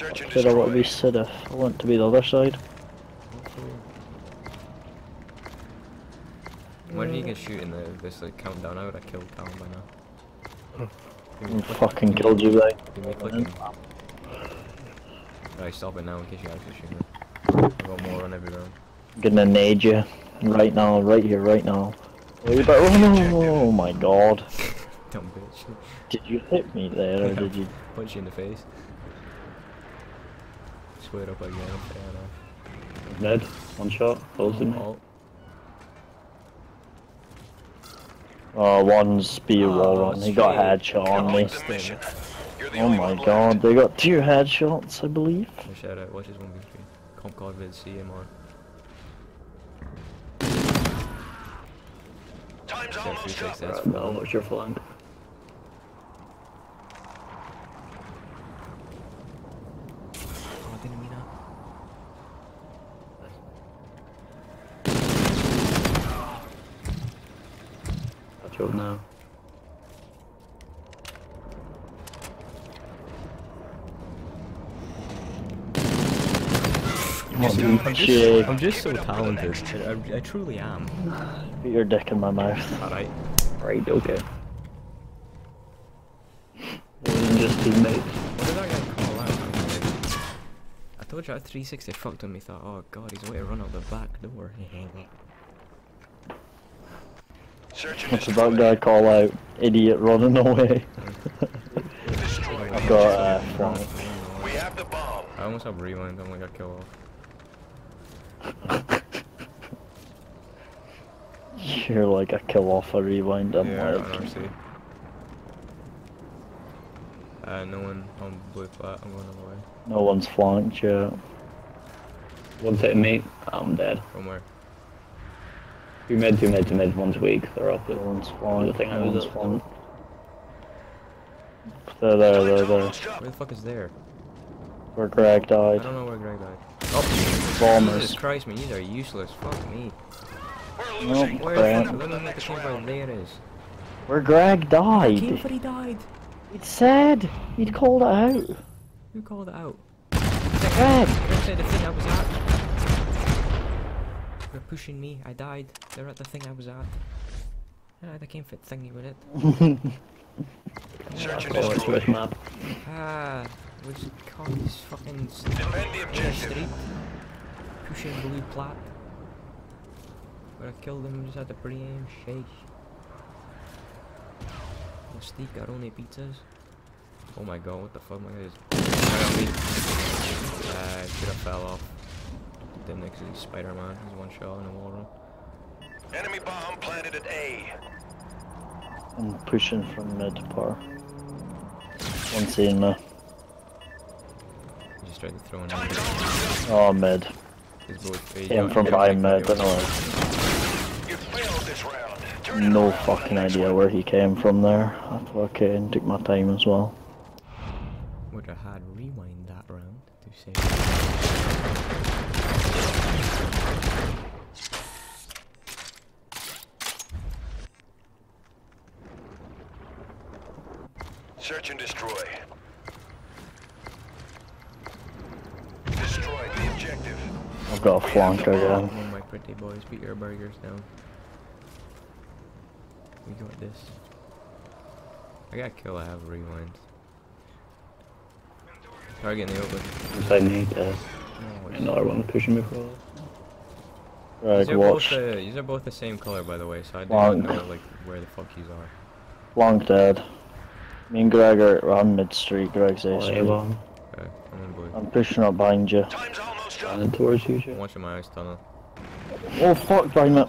Said I want to be Sidif. I want to be the other side. Where do you get shooting the this like countdown? I would have killed Callum by now. I fucking killed you, guy. Right, stop it now in case you actually shoot me. I've got more on every round. I'm gonna nade you. Right now, right here, right now. Oh no, oh my god. Dumb bitch. Did you hit me there or did you? Punch you in the face. Squared up again, fair enough. Ned, one shot, closing. Oh, one's B-roll on, he got headshot on me. Oh my god, they got two headshots, I believe. Shout out, watch his 1v3. Comp card with CMR. Time's almost up. Right, Mel, what's your flank? Now. I'm just so talented. I truly am. Put your dick in my mouth. Alright. Right, okay. Wasn't just teammates. What did that guy call out? I told you I 360 fucked on me, thought, oh god, he's way to run out the back door. What's that guy call out? Idiot running away. I've got Frank. We have the bomb. I almost have rewind, I'm like I kill off. You're like I kill off a rewind, I'm like. No one on blue flat, I'm going away. No one's flanked yet. One's hitting me, I'm dead. From where? Two mid, one's weak, they're up, one's spawned, I think one's spawned. There. Where the fuck is there? Where Greg died. I don't know where Greg died. Oh, bombers. Jesus Christ, man, these are useless, fuck me. Nope, where Greg died! I can't, but he died! It said! He'd called it out! Who called it out? Greg! Greg said the thing that was out. They're pushing me, I died. They're at the thing I was at. Yeah, they can't fit thingy with it. Search map. Ah, which comes fucking street. Pushing blue plat. But I killed them just at the pre-aim shake. Mystique got only pizzas. Oh my god, what the fuck, my guys. I should've fell off. Then next is Spider-Man, he's one shot in a wall run. Enemy bomb planted at A. I'm pushing from mid par. One seeing me. He just tried to throw in. Oh, mid. Came from behind mid, don't know where. No fucking idea where he came from there. I fucking took my time as well. Would have had rewind that round to save. Search and destroy. Destroy the objective. I've got a flank again. One of my pretty boys beat your burgers down. We got this. I got a kill, I have rewind. Target in the open. I need this. Another one pushing me forward. Right, watch. These are both the same color, by the way, so I don't know like where the fuck these are. Flank dead. Me and Greg are on mid street, Greg's A street. Okay, I'm pushing up behind you. And towards you, I'm watching my ice tunnel. Oh fuck, behind me.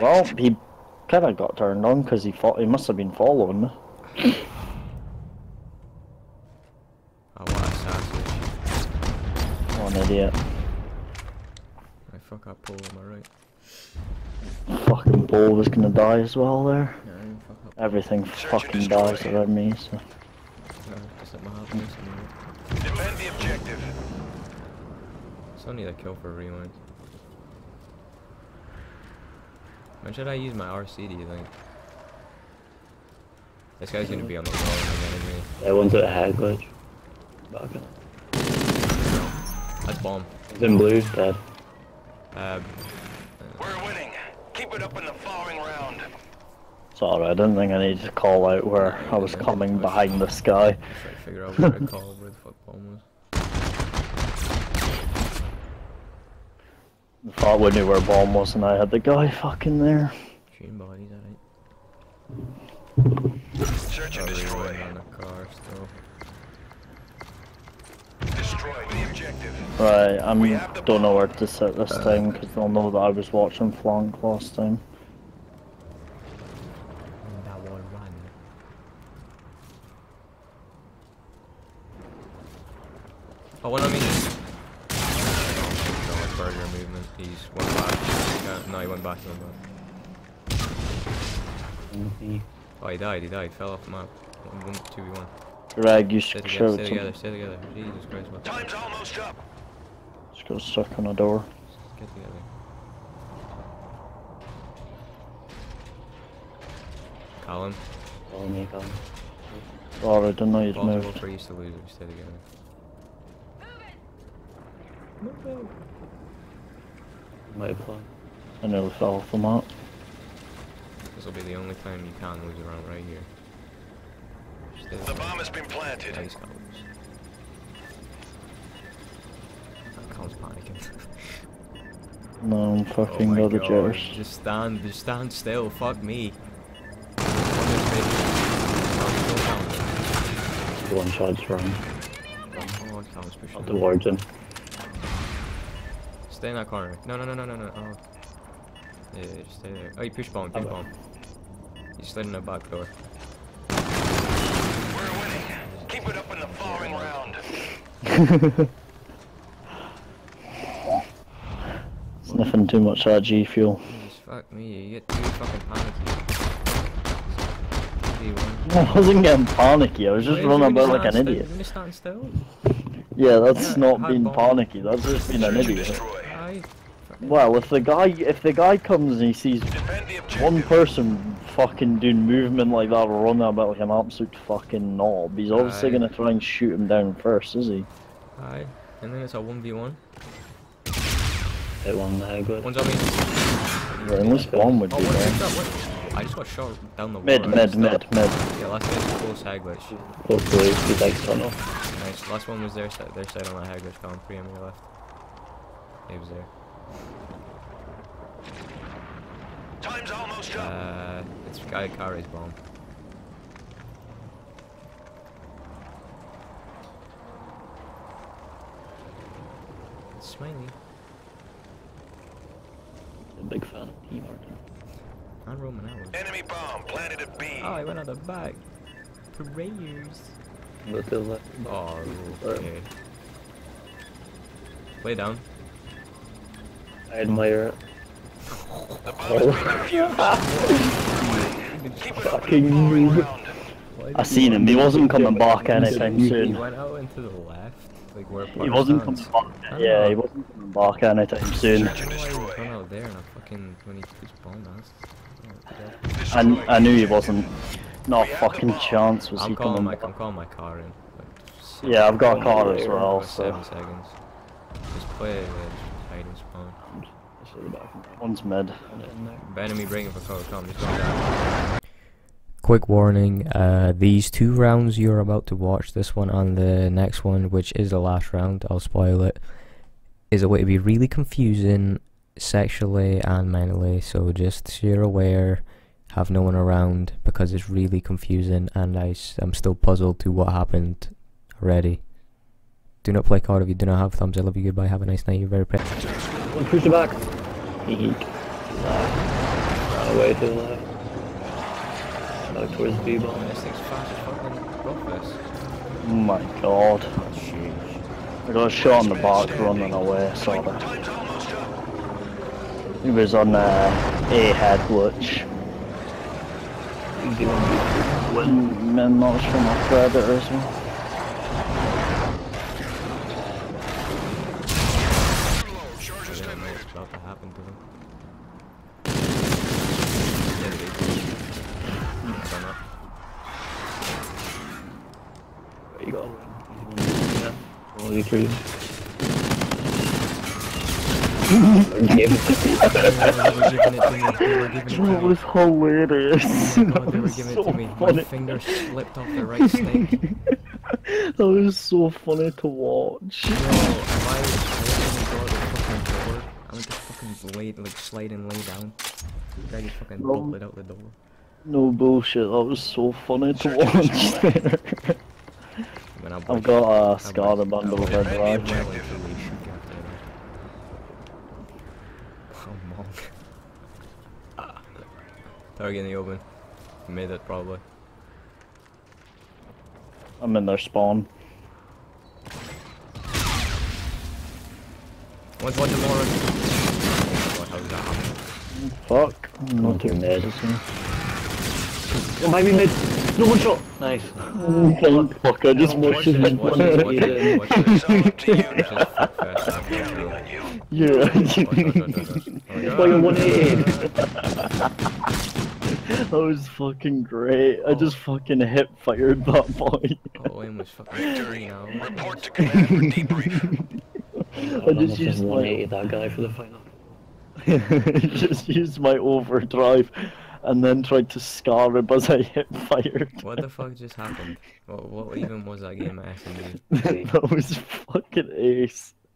Well, he kinda got turned on because he must have been following me. Oh, what a sausage. What an idiot. I fuck up pole on my right. Fucking pole was gonna die as well there. Yeah. Everything fucking dies around me, so. Defend the objective. So I need a kill for rewind. When should I use my RC, do you think? This guy's gonna be on the wall. I want to hack glitch. Barker. That's bomb. It's in blue, dead. We're winning. Keep it up in the following round. Sorry, I didn't think I needed to call out where I was coming behind this guy. Try to figure out where to call, where the fuck bomb was. I thought we knew where bomb was and I had the guy fucking there. Shooting bodies, alright. Search and destroy. On the car still. Destroy the objective. Right, I don't know where to sit this time because they'll know that I was watching flank last time. Oh, one on me. Burger movement. He's one back. No, he went back. Oh, he died. He died. Fell off the map. 1v1. Greg, you should show. Stay together. Stay together. Jesus Christ. What? Time's almost up. Just got stuck on a door. Just get together. Colin. Follow me, Colin. Sorry, I didn't know you'd moved. Possible for you to lose if you stay together. I never fell off the map. This will be the only time you can lose around right here. Still the bomb has been planted. Nice cones. That cone's panicking. No, I'm fucking other chairs. Just stand still, fuck me. One side's wrong. I'll do Origin. Stay in that corner. No. Oh. Yeah, just stay there. Oh, you push bomb, push bomb. You slid in the back door. We're winning. Keep it up in the following round. Sniffing too much RG fuel. Jesus, fuck me, you get too fucking panicky. I wasn't getting panicky, I was just running about like an idiot. You stand still? Yeah, that's not being panicky, that's just being an idiot. Well, if the guy comes and he sees one person fucking doing movement like that or running about like an absolute fucking knob, he's obviously gonna try and shoot him down first, is he? Aye, and then it's a 1v1. Hit one there, good. One's on me. Yeah, unless bomb would be there. I just got shot down the wall. Mid. Yeah, last guy's close high glitch. Hopefully, he likes tunnel. Nice, last one was their side on that high glitch, found 3 on your left. He was there. Time's almost up. It's Guy Kari's bomb. It's Smiley. I'm a big fan of P. Martin. I'm roaming out. Enemy bomb planted at B. Oh, he went out the back. Prayers. Oh, okay. Lay down. I admire it. Fucking noob. I seen him, he wasn't coming back anytime soon. He went out into the left, like where he wasn't coming back, yeah, he wasn't coming back anytime soon. I knew he wasn't. Not a fucking chance was he coming back. I'm calling my car in. Yeah, I've got a car as well, so. 7 seconds. Just play it, hide and spawn. One's mid. Enemy bringing for Call of Duty. Quick warning, these 2 rounds you're about to watch, this one and the next one, which is the last round, I'll spoil it, is a way to be really confusing sexually and mentally, so just so you're aware, have no one around because it's really confusing and I'm still puzzled to what happened already. Do not play card if you do not have thumbs. I love you, goodbye, have a nice night, you're very pretty. One push the back. Run away to the left. Back towards the B-bomb. This thing's fast as fucking. Oh my god. That's huge. I got a shot on the back running away, sorry. He was on A head glitch. Win notch from my predator as well. Holy tree. That was hilarious. Oh, they were giving it to me. My finger slipped off the right stick. That was so funny to watch. Bro, I went to fucking blade, like sliding lay down. That you fucking bolted out the door. No bullshit, that was so funny to watch there. I've got a scar and bundle of red rag. Target in the open. Made it probably. I'm in their spawn. One's watching more. Oh, how did that happen? Fuck. I'm not too mad. It might be mid. No one shot. Nice. Oh, fuck, I just watched him. Yeah. That was fucking great. Oh. I just fucking hip fired that boy. Oh, I was fucking victory. Report to command for debrief. I just used my that guy for the final. Just used my overdrive, and then tried to scar him as I hip fired. What the fuck just happened? What even was that game at SMD? That was fucking ace.